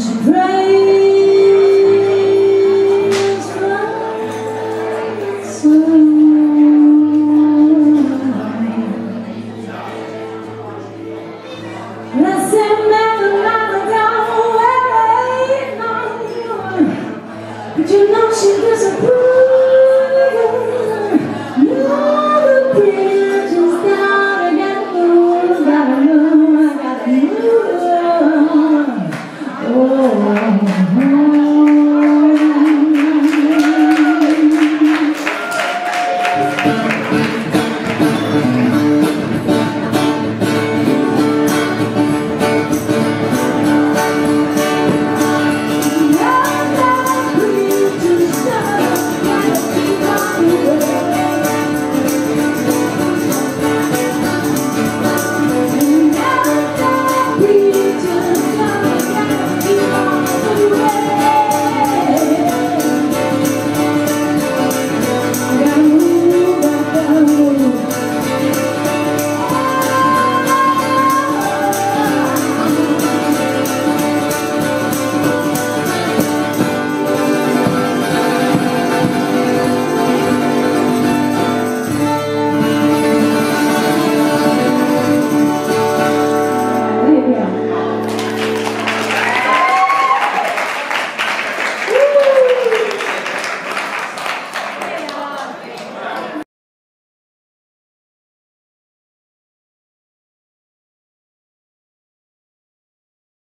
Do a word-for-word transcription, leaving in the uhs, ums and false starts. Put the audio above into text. She prayed.